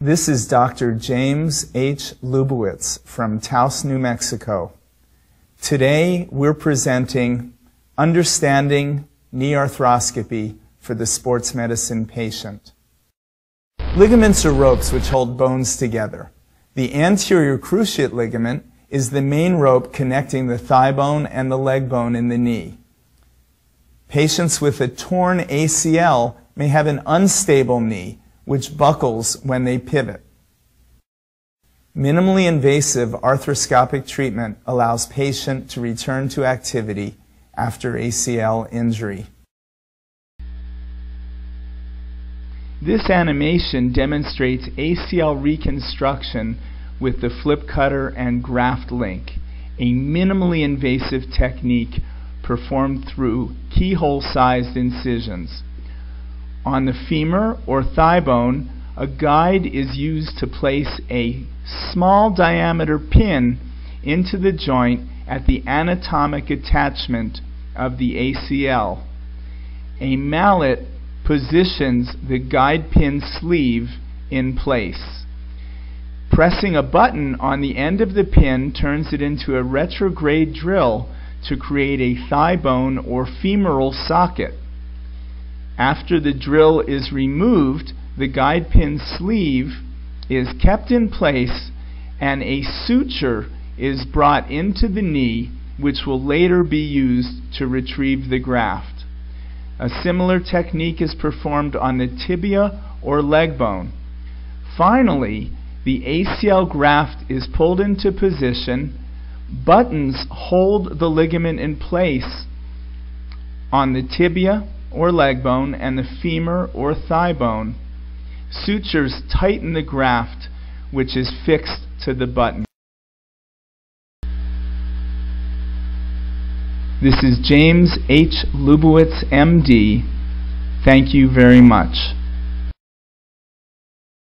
This is Dr. James H. Lubowitz from Taos, New Mexico. Today we're presenting Understanding Knee Arthroscopy for the Sports Medicine Patient. Ligaments are ropes which hold bones together. The anterior cruciate ligament is the main rope connecting the thigh bone and the leg bone in the knee. Patients with a torn ACL may have an unstable knee, which buckles when they pivot. Minimally invasive arthroscopic treatment allows patient to return to activity after ACL injury. This animation demonstrates ACL reconstruction with the flip cutter and graft link, a minimally invasive technique performed through keyhole-sized incisions. On the femur or thigh bone, a guide is used to place a small diameter pin into the joint at the anatomic attachment of the ACL. A mallet positions the guide pin sleeve in place. Pressing a button on the end of the pin turns it into a retrograde drill to create a thigh bone or femoral socket. After the drill is removed, the guide pin sleeve is kept in place and a suture is brought into the knee, which will later be used to retrieve the graft. A similar technique is performed on the tibia or leg bone. Finally, the ACL graft is pulled into position. Buttons hold the ligament in place on the tibia or leg bone and the femur or thigh bone. Sutures tighten the graft, which is fixed to the button. This is James H. Lubowitz, MD. Thank you very much.